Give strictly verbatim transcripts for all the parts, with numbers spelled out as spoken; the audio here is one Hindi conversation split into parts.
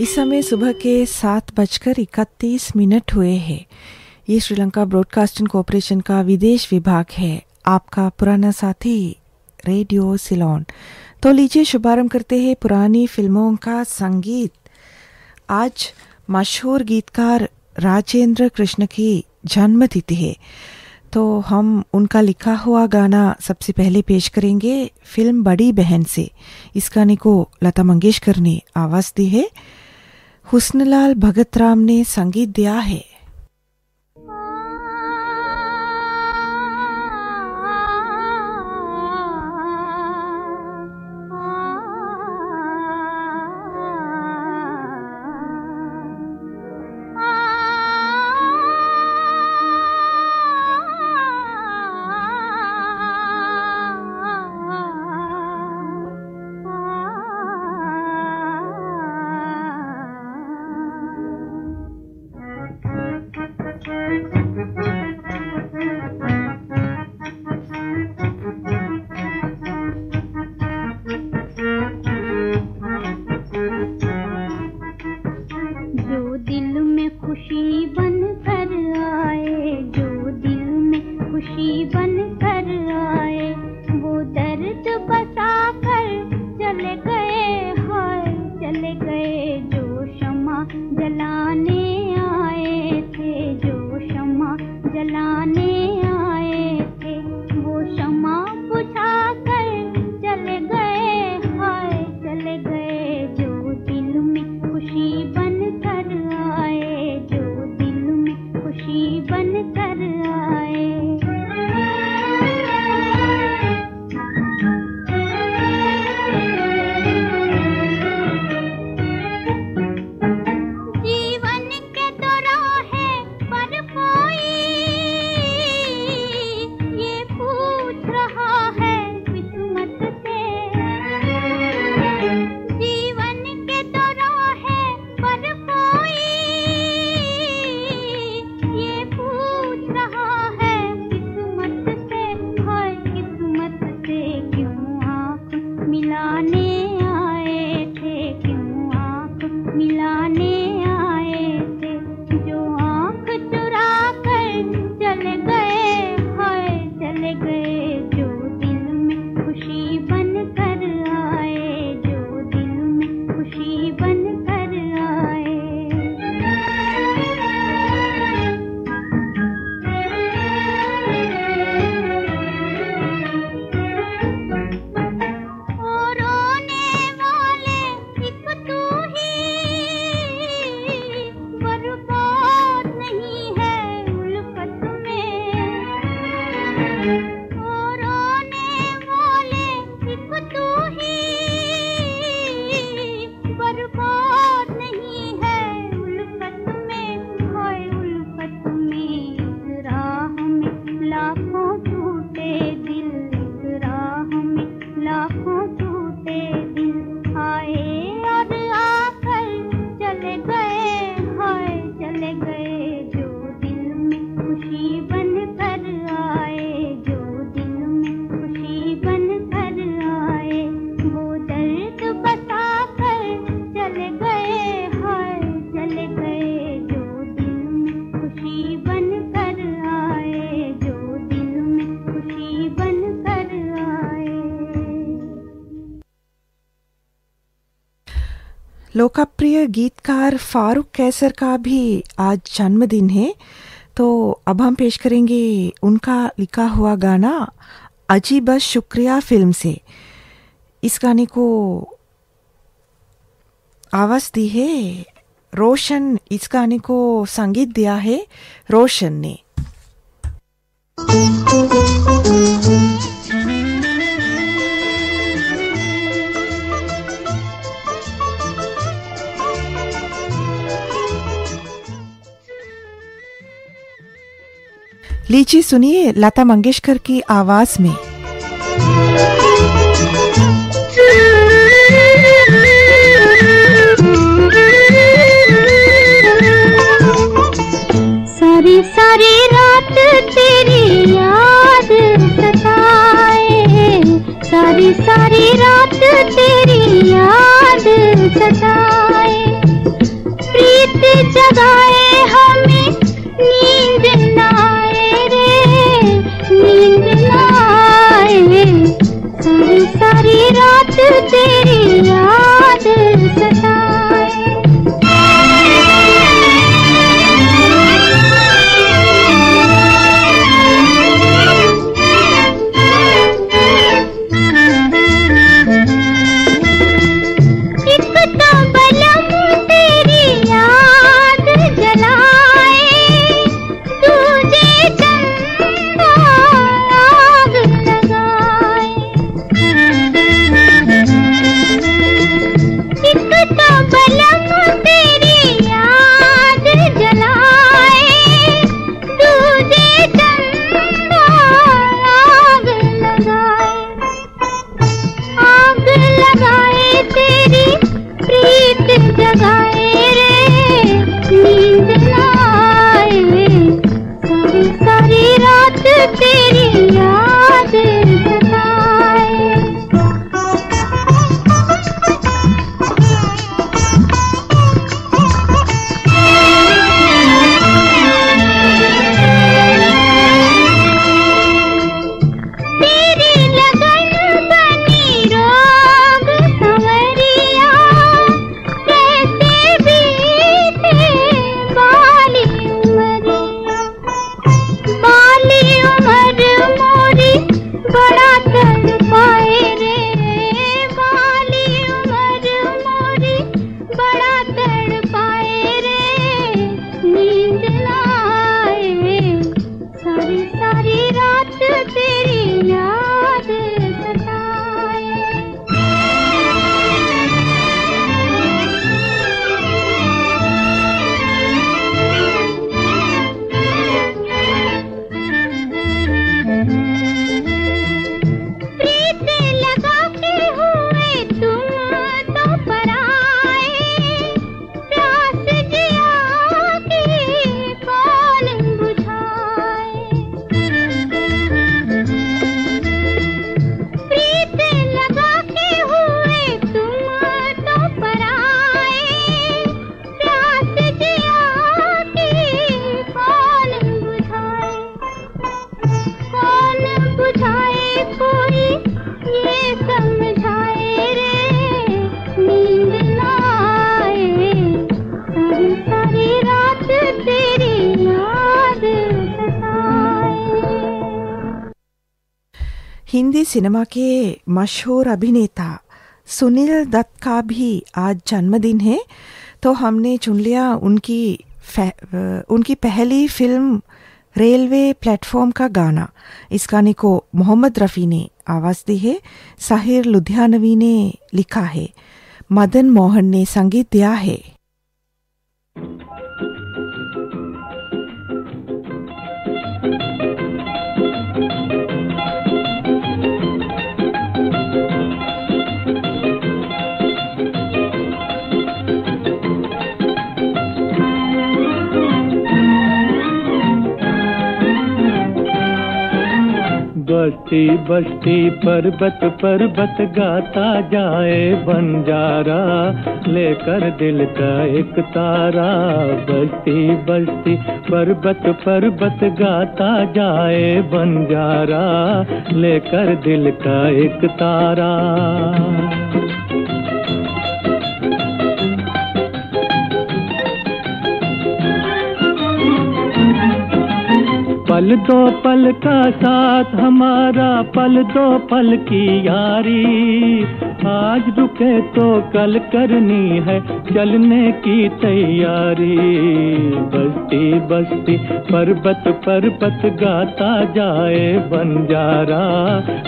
इस समय सुबह के सात बजकर इकतीस मिनट हुए हैं। ये श्रीलंका ब्रॉडकास्टिंग कॉरपोरेशन का विदेश विभाग है, आपका पुराना साथी रेडियो सिलोन। तो लीजिए शुभारंभ करते हैं पुरानी फिल्मों का संगीत। आज मशहूर गीतकार राजेंद्र कृष्ण की जन्मतिथि है, तो हम उनका लिखा हुआ गाना सबसे पहले पेश करेंगे फिल्म बड़ी बहन से। इस गाने को लता मंगेशकर ने आवाज़ दी है, हुसनलाल भगत राम ने संगीत दिया है। लोकप्रिय गीतकार फारूक कैसर का भी आज जन्मदिन है, तो अब हम पेश करेंगे उनका लिखा हुआ गाना अजीब शुक्रिया फिल्म से। इस गाने को आवाज़ दी है रोशन। इस गाने को संगीत दिया है रोशन ने। लीची सुनिए लता मंगेशकर की आवाज में। सारी सारी रात तेरी याद सताए, सारी सारी रात तेरी याद सताए। हिंदी सिनेमा के मशहूर अभिनेता सुनील दत्त का भी आज जन्मदिन है, तो हमने चुन लिया उनकी उनकी पहली फिल्म रेलवे प्लेटफॉर्म का गाना। इस गाने को मोहम्मद रफ़ी ने आवाज़ दी है, साहिर लुधियानवी ने लिखा है, मदन मोहन ने संगीत दिया है। बस्ती बस्ती पर्वत पर्वत गाता जाए बंजारा, लेकर दिल का एक तारा। बस्ती बस्ती पर्वत पर्वत गाता जाए बंजारा, लेकर दिल का एक तारा। पल दो पल का साथ हमारा, पल दो पल की यारी। आज रुके तो कल करनी है चलने की तैयारी। बस्ती बस्ती पर्वत पर्वत गाता जाए बंजारा,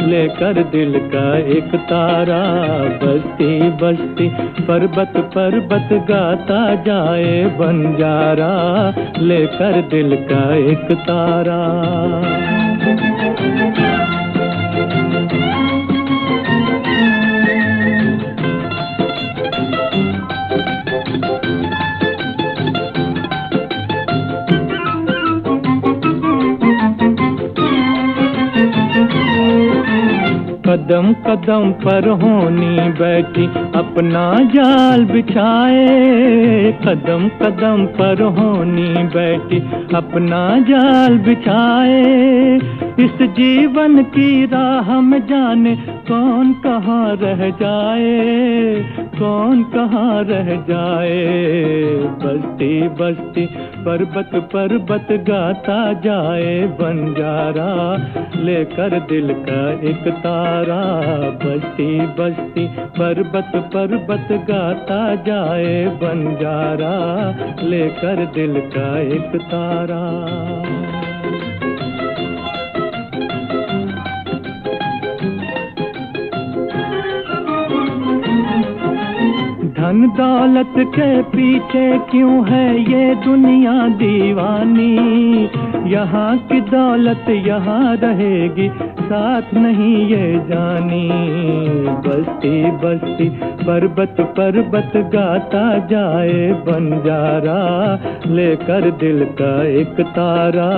लेकर दिल का एक तारा। बस्ती बस्ती पर्वत पर्वत गाता जाए बंजारा, लेकर दिल का एक तारा। कदम कदम पर होनी बैठी अपना जाल बिछाए। कदम कदम पर होनी बैठी अपना जाल बिछाए। इस जीवन की राह में जाने कौन कहाँ रह जाए, कौन कहाँ रह जाए। बस्ती बस्ती पर्वत पर्वत गाता जाए बंजारा, लेकर दिल का एक तारा। बस्ती बस्ती पर्वत पर्वत गाता जाए बंजारा, लेकर दिल का एक तारा। धन दौलत के पीछे क्यों है ये दुनिया दीवानी। यहाँ की दौलत यहाँ रहेगी, साथ नहीं ये जानी। बस्ती बस्ती पर्वत पर्वत गाता जाए बंजारा, लेकर दिल का एक तारा।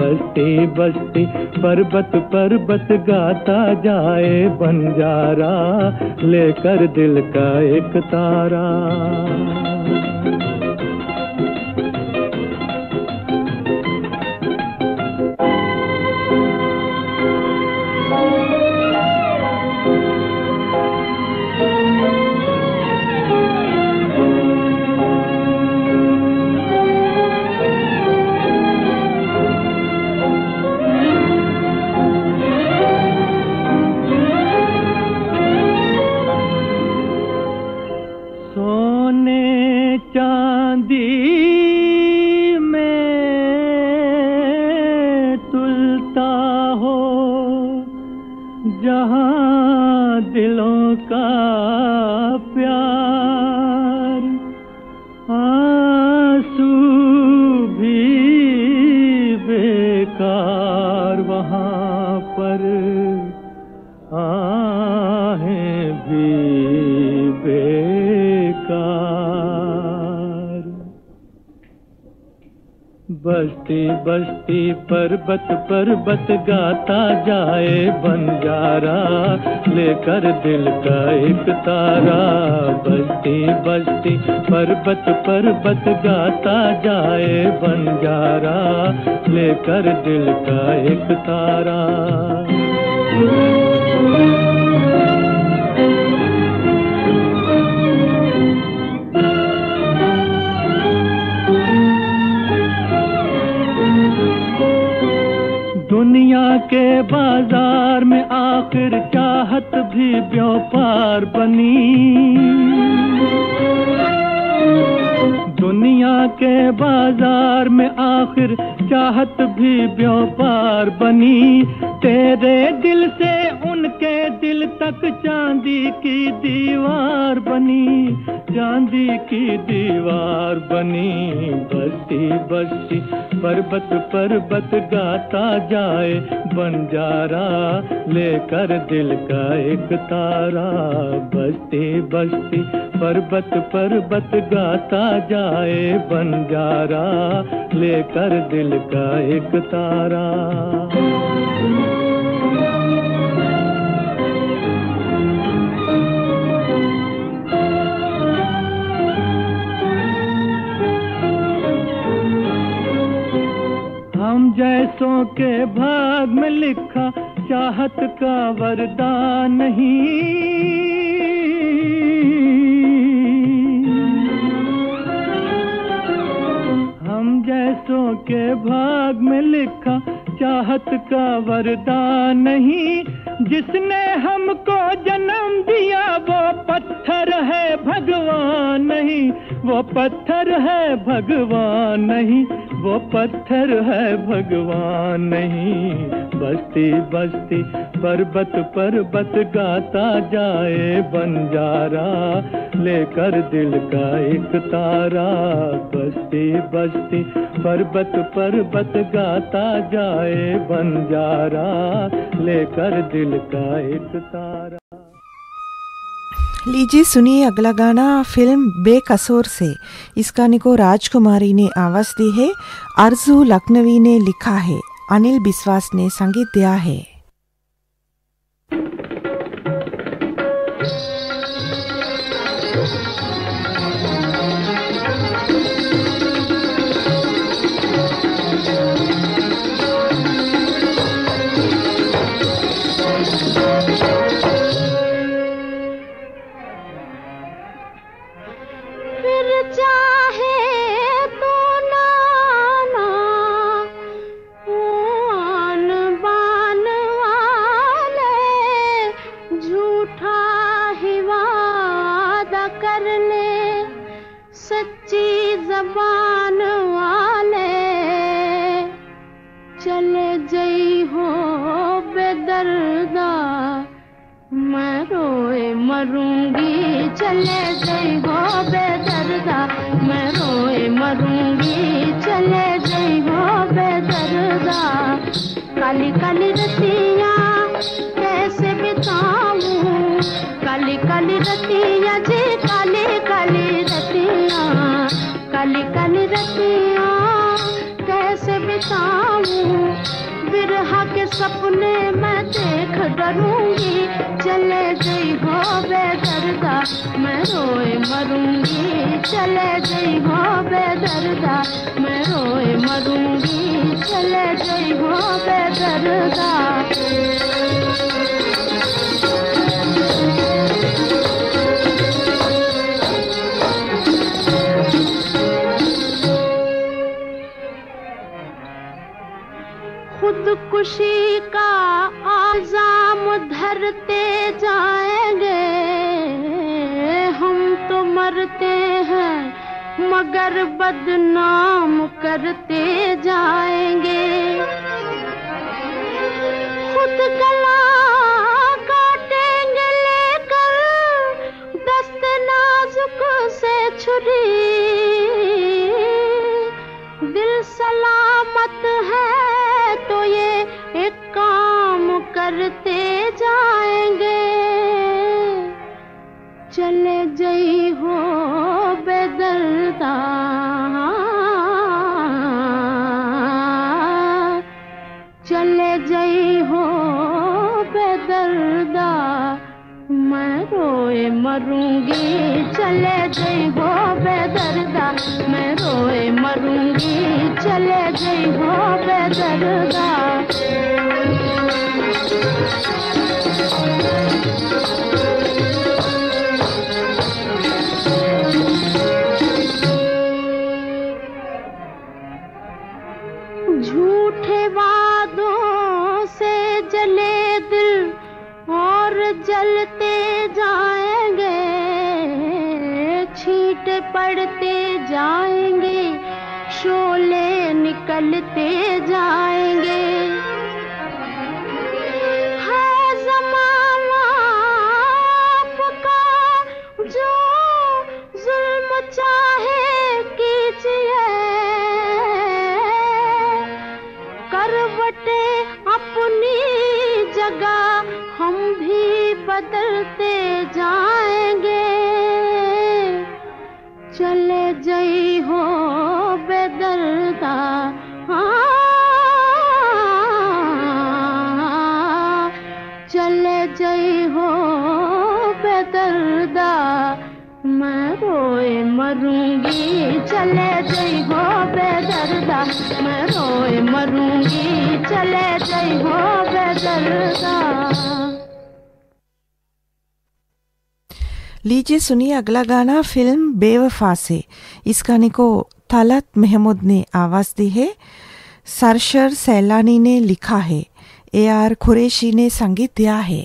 बस्ती बस्ती पर्वत पर्वत गाता जाए बंजारा, लेकर दिल का एक तारा। बस्ती बस्ती पर्वत पर्वत गाता जाए बंजारा, लेकर दिल का एक तारा। बस्ती बस्ती पर्वत पर्वत गाता जाए बंजारा, लेकर दिल का एक तारा। दुनिया के बाजार में आख क्यों पार बनी, दुनिया के बाजार में आखिर चाहत भी व्यापार बनी। तेरे दिल से उनके दिल तक चांदी की दीवार बनी, चांदी की दीवार बनी। बस्ती बस्ती पर्वत पर्वत गाता जाए बंजारा, लेकर दिल का एक तारा। बस्ती बस्ती पर्वत पर्वत गाता जाए बंजारा, लेकर दिल का एक तारा। हम जैसों के भाग में लिखा चाहत का वरदान नहीं, हम जैसों के भाग में लिखा चाहत का वरदान नहीं। जिसने हमको जन्म दिया वो पत्थर है भगवान नहीं, वो पत्थर है भगवान नहीं, वो पत्थर है भगवान नहीं। बस्ती बस्ती पर्वत पर्वत गाता जाए बंजारा, लेकर दिल का एक तारा। बस्ती बस्ती पर्वत पर्वत गाता जाए बंजारा, लेकर दिल का एक तारा। लीजिए सुनिए अगला गाना फिल्म बेकसूर से। इस गाने को राजकुमारी ने आवाज़ दी है, अर्जू लखनवी ने लिखा है, अनिल विश्वास ने संगीत दिया है। खुदकुशी का आजाम धरते जाएंगे हम तो मरते हैं, मगर बदनाम करते जाएंगे। खुद कला काटेंगे लेकर दस्त नाजुक से छुरी, दिल सलामत है तो ये एक काम करते जाएंगे। चले जाई हो बेदर्दा, चले जाई हो बेदर्दा, मैं रोए मरूंगी। चले जाई हो बेदर्दा, मैं रोए मरूंगी। चले जाई हो बेदर्दा। झूठे वादों से जले दिल और जलते गीत पढ़ते जाएंगे, शोले निकलते जाएंगे। अपनी जगह हम भी बदलते जाएंगे। चले जाई हो बेदर्दा, चले जाई हो बेदर्दा, मैं रोए मरूंगी। चले जाई हो बेदर्दा, मैं रोए मरूंगी। चले जाई हो बेदर्दा। लीजिए सुनिए अगला गाना फिल्म बेवफा से। इस गाने को तलत महमूद ने आवाज़ दी है, सरशर सैलानी ने लिखा है, एआर खुरेशी ने संगीत दिया है।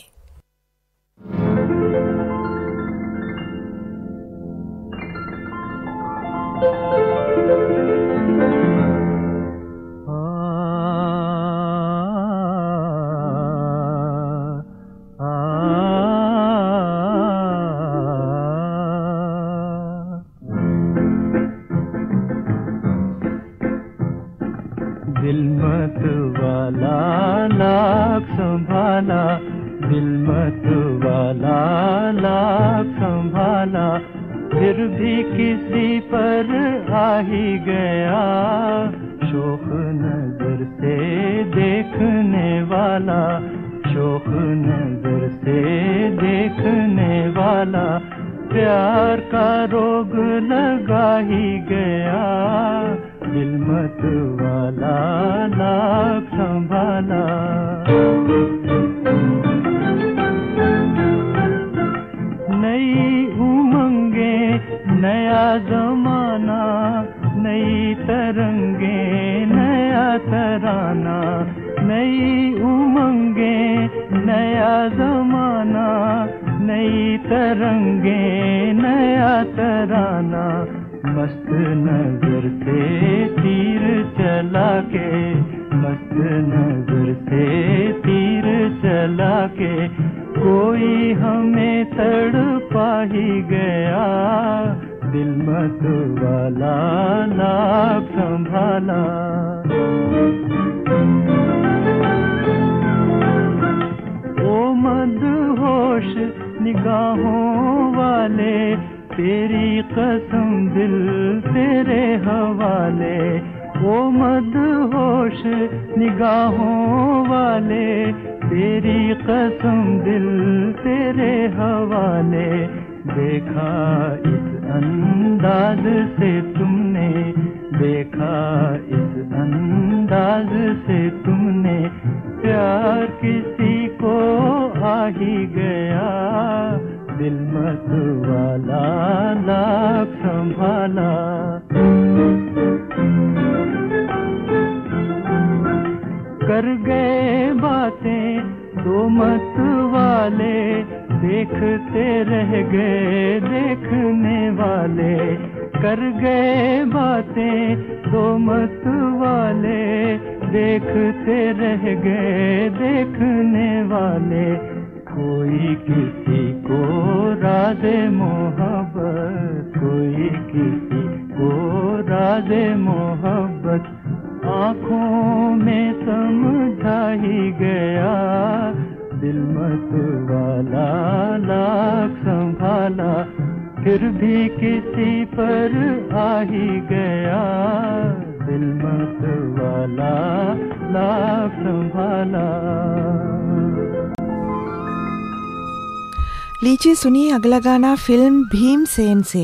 लीजिए सुनिए अगला गाना फिल्म भीमसेन से।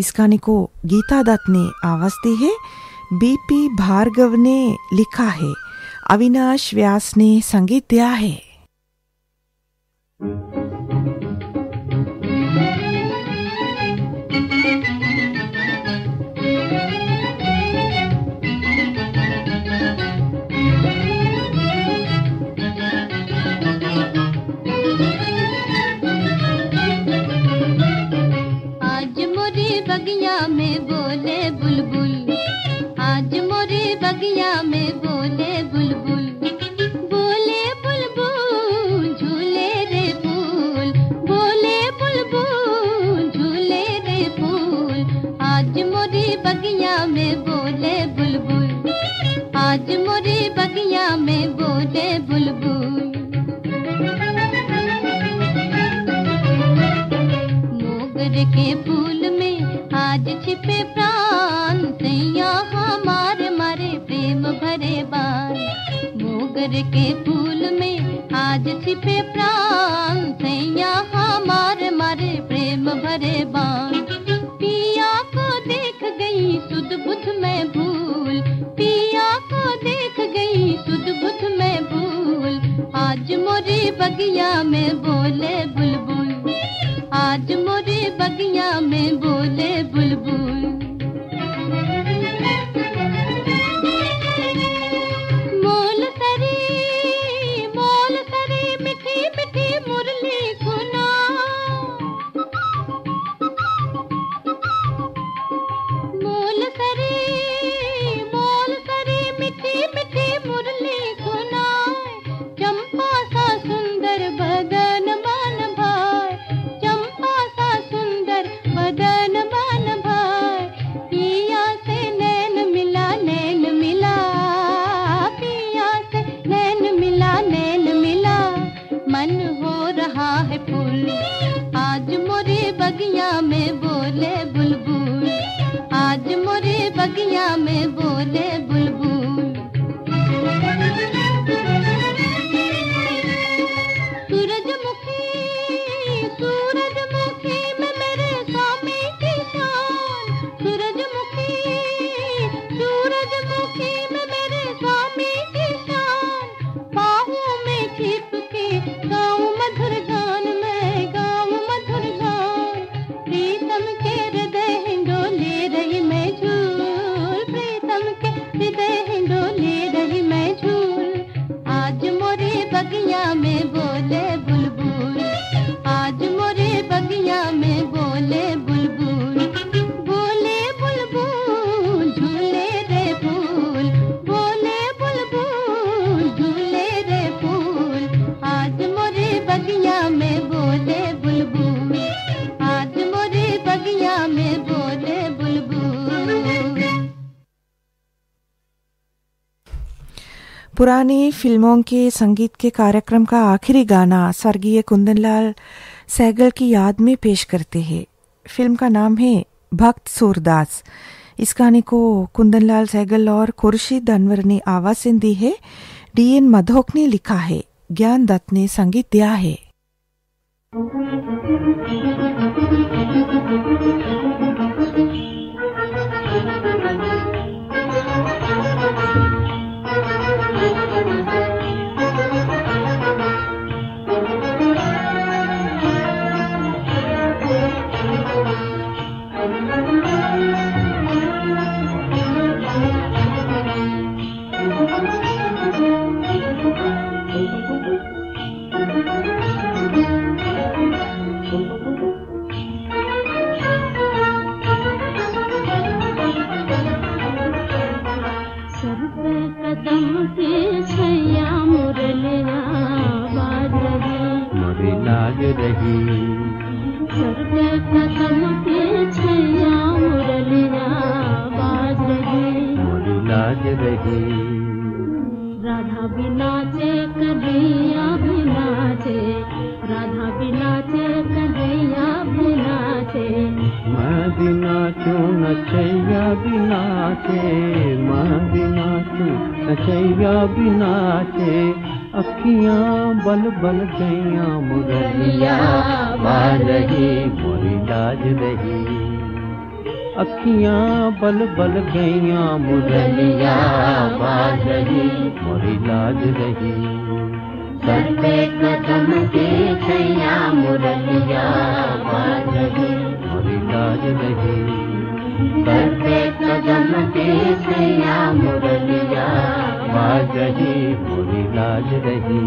इस गाने को गीता दत्त ने आवाज़ दी है, बी पी भार्गव ने लिखा है, अविनाश व्यास ने संगीत दिया है। बगिया बगिया में बोले बुलबुल, आज मोरे बगिया में बोले बुलबुल, बोले बुलबुल झूले रे फूल, बोले बुलबुल झूले रे फूल, आज मोरे बगिया में बोले बुलबुल, आज मोरे बगिया में बोले बुलबुल। मोगरे के फूल में आज छिपे प्राण, सैया हमारे मारे प्रेम भरे बाण। मोगरे के फूल में आज छिपे प्राण, सैया हमारे मारे प्रेम भरे बाण। पिया को देख गई सुध बुध में भूल, पिया को देख गई सुध बुध में भूल, आज मोरे बगिया में बोले बुलबुल, आज मोरे बगिया में बोले बुलबुल। मोल सरी मोल सरी मिठी मिठी मुरली सुना, मोल सरी मोल सरी मिठी मिठी मुरली सुना, चंपा सा सुंदर बदन मन भाई, बदन मन भाई, पिया से नैन मिला नैन मिला, पिया से नैन मिला नैन मिला, मन हो रहा है फूल, आज मोरे बगिया में बोले बुलबुल, आज मोरे बगिया में बोले बुलबुल। सूरजमुखी सूरजमुखी में मेरे सूरजमुखी सूरजमुखी में मेरे स्वामी किसान, बाहों में छिप के गाँव मधुर गान में, गाँव मधुर गान, प्रीतम के हृदय डोले रही मैं झूल, प्रीतम के हृदय डोले रही मैं झूल, आज मोरे बगिया में बोले बुलबुल, आज मोरे बगिया में बोले बुलबुल, बोले बुलबुल झूले रे फूल, बोले बुलबुल झूले रे फूल, आज मोरे बगिया में बोले बुलबुल, आज मोरे बगिया में बोले बुलबुल। पुरानी फिल्मों के संगीत के कार्यक्रम का आखिरी गाना स्वर्गीय कुंदनलाल सैगल की याद में पेश करते हैं। फिल्म का नाम है भक्त सूरदास। इस गाने को कुंदनलाल सैगल और खुर्शीद अनवर ने आवाज़ दी है, डीएन मधोक ने लिखा है, ज्ञान दत्त ने संगीत दिया है। बल बल गैया मुरलिया बाज रही, मोरी लाज रही, सर पे कदम के छैया मुरलिया बाज रही, मोरी लाज रही, सर पे कदम के छैया मुरलिया बाज रही, मोरी लाज रही।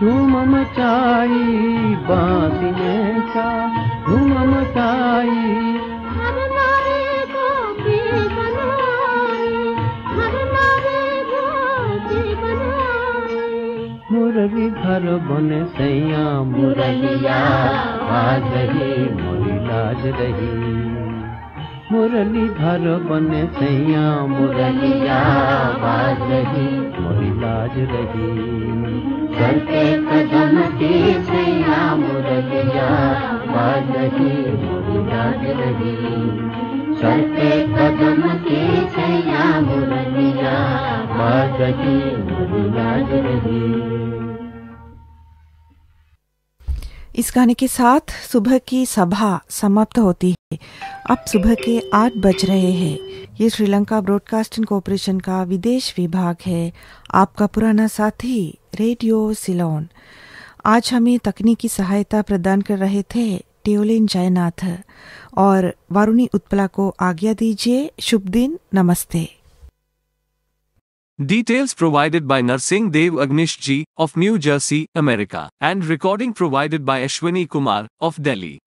धूम मचाई बांसी ने सा धूम मचाई हर नारे को भी बनाई हर नारे को भी बनाई मुरली घर बने सैया मुरलिया आज ही मोरी लाज रही मुरली घर बने सैया मुरलिया आज ही मोरी लाज रही चलते कदम की सैया मुरलिया बाज रही मोरी लाज रही चलते कदम की सैया मुरलिया बाज रही मोरी लाज रही। इस गाने के साथ सुबह की सभा समाप्त होती है। अब सुबह के आठ बज रहे हैं। ये श्रीलंका ब्रॉडकास्टिंग कॉरपोरेशन का विदेश विभाग है। आपका पुराना साथी रेडियो सिलोन। आज हमें तकनीकी सहायता प्रदान कर रहे थे टेलेन जयनाथ और वारुणी उत्पला को आज्ञा दीजिए। शुभ दिन, नमस्ते। Details provided by Narsingh Dev Agnishji of New Jersey, America, and recording provided by Ashwini Kumar of Delhi.